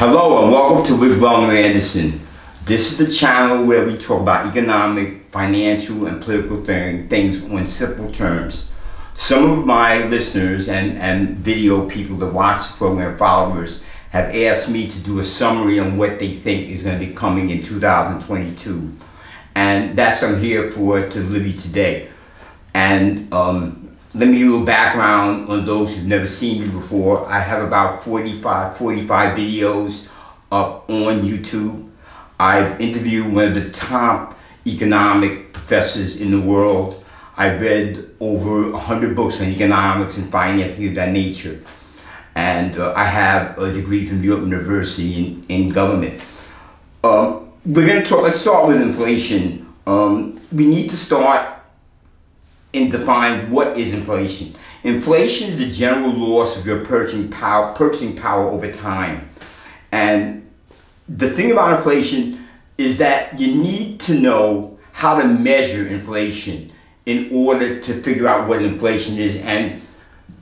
Hello and welcome to With Wellner Anderson. This is the channel where we talk about economic, financial, and political things in simple terms. Some of my listeners and video people that watch the program, followers, have asked me to do a summary on what they think is going to be coming in 2022. And that's what I'm here for, to live you today. And let me give you a little background on those who've never seen me before. I have about 45 videos up on YouTube. I've interviewed one of the top economic professors in the world. I've read over 100 books on economics and finance and of that nature. And I have a degree from New York University in government. Let's start with inflation. We need to start and define what is inflation. Inflation is the general loss of your purchasing power over time. And the thing about inflation is that you need to know how to measure inflation in order to figure out what inflation is. And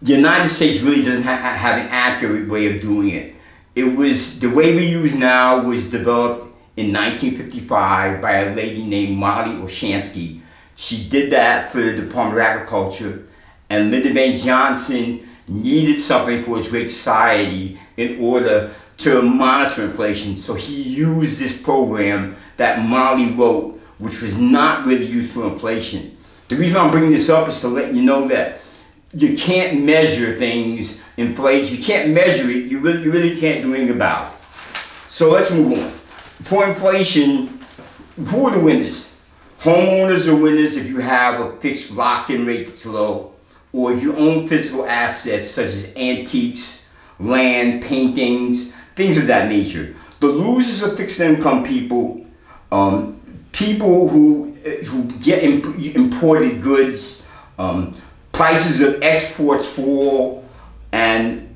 the United States really doesn't have an accurate way of doing it. It was the way we use now was developed in 1955 by a lady named Molly Orshansky. She did that for the Department of Agriculture, and Lyndon Baines Johnson needed something for his great society in order to monitor inflation. So he used this program that Molly wrote, which was not really used for inflation. The reason I'm bringing this up is to let you know that you can't measure things, inflation. You can't measure it. You really can't do anything about it. So let's move on. For inflation, who are the winners? Homeowners are winners if you have a fixed lock-in rate that's low, or if you own physical assets such as antiques, land, paintings, things of that nature. The losers are fixed income people, people who get imported goods, prices of exports fall, and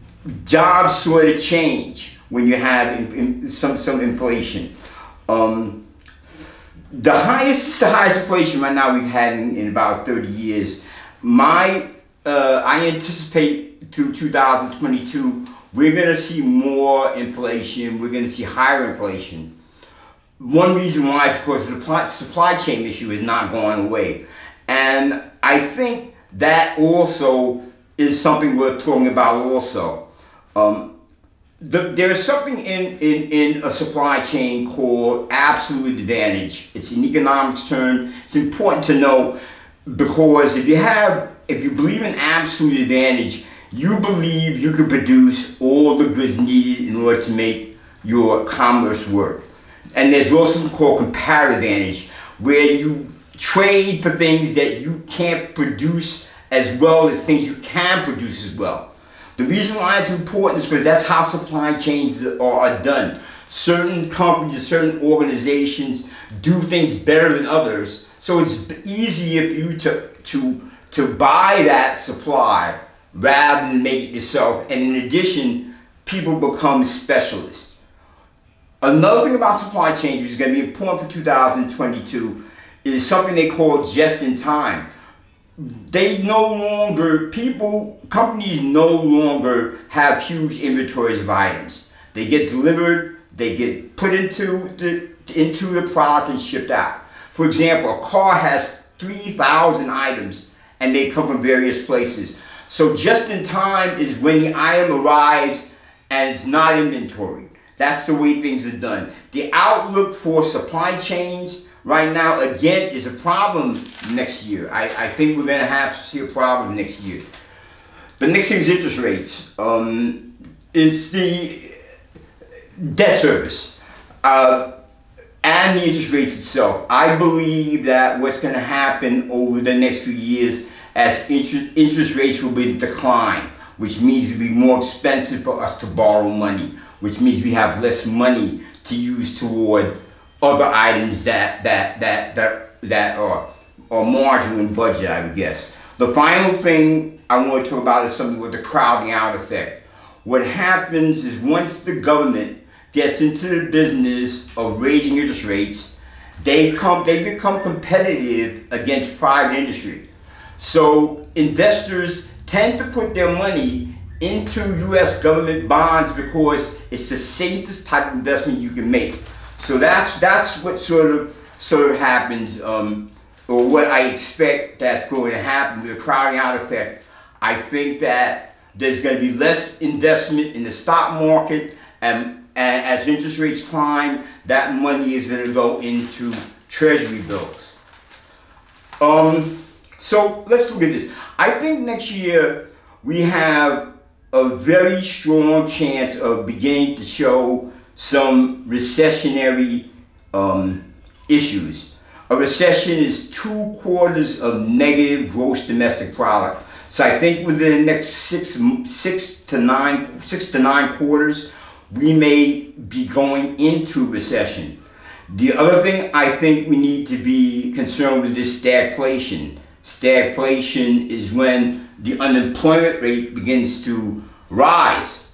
jobs sort of change when you have some inflation. The highest inflation right now we've had in about 30 years. I anticipate through 2022, we're going to see more inflation. We're going to see higher inflation. One reason why, of course, the supply chain issue is not going away. And I think that also is something worth talking about also. There is something in a supply chain called absolute advantage. It's an economics term. It's important to know because if you believe in absolute advantage, you believe you can produce all the goods needed in order to make your commerce work. And there's also something called comparative advantage, where you trade for things that you can't produce as well as things you can produce as well. The reason why it's important is because that's how supply chains are done. Certain companies, certain organizations do things better than others. So it's easier for you to buy that supply rather than make it yourself. And in addition, people become specialists. Another thing about supply chains, which is going to be important for 2022, is something they call just-in-time. Companies no longer have huge inventories of items. They get delivered, they get put into the product and shipped out. For example, a car has 3,000 items and they come from various places. So just in time is when the item arrives and it's not inventory. That's the way things are done. The outlook for supply chains right now, again, is a problem next year. I think we're going to have to see a problem next year. The next thing is interest rates. It's the debt service and the interest rates itself. I believe that what's going to happen over the next few years as interest rates will be in decline, which means it'll be more expensive for us to borrow money, which means we have less money to use toward other items that are marginal in budget, I would guess. The final thing I want to talk about is something with the crowding out effect. What happens is once the government gets into the business of raising interest rates, they become competitive against private industry. So investors tend to put their money into U.S. government bonds because it's the safest type of investment you can make. So that's what sort of happens, or what I expect that's going to happen with the crowding out effect. I think that there's going to be less investment in the stock market, and as interest rates climb, that money is going to go into Treasury bills. So let's look at this. I think next year we have a very strong chance of beginning to show some recessionary issues. A recession is 2 quarters of negative gross domestic product. So I think within the next six to nine quarters, we may be going into recession. The other thing I think we need to be concerned with is stagflation. Stagflation is when the unemployment rate begins to rise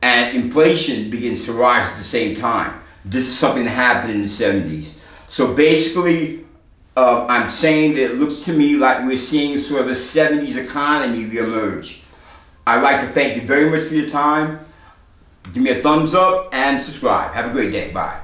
and inflation begins to rise at the same time. This is something that happened in the 70s. So basically, I'm saying that it looks to me like we're seeing sort of a 70s economy reemerge. I'd like to thank you very much for your time. Give me a thumbs up and subscribe. Have a great day. Bye.